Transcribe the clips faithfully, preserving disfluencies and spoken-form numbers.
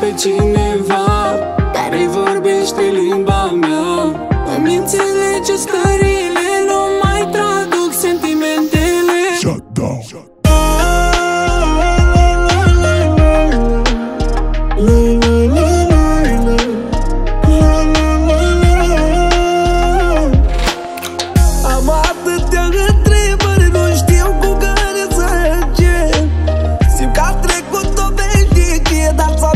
Pe cineva care vorbește limba mea, îmi înțelege stările, nu mai traduc sentimentele. Shut down. Am atâtea întrebări, nu știu cu care să încep. Simt că a trecut o veșnicie, dar s-a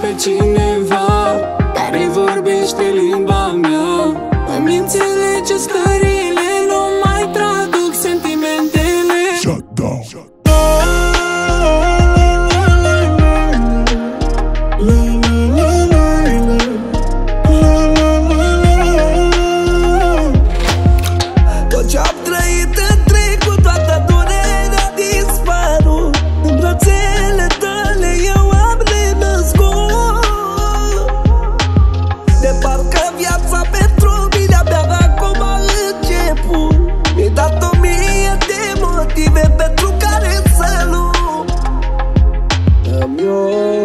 pe cineva care vorbește limba mea, îmi înțelege stările, nu mai traduc sentimentele. Shut down. Tot ce am trăit în trecut, toată durerea dispărut în brațele tale, eu pentru care să lupt.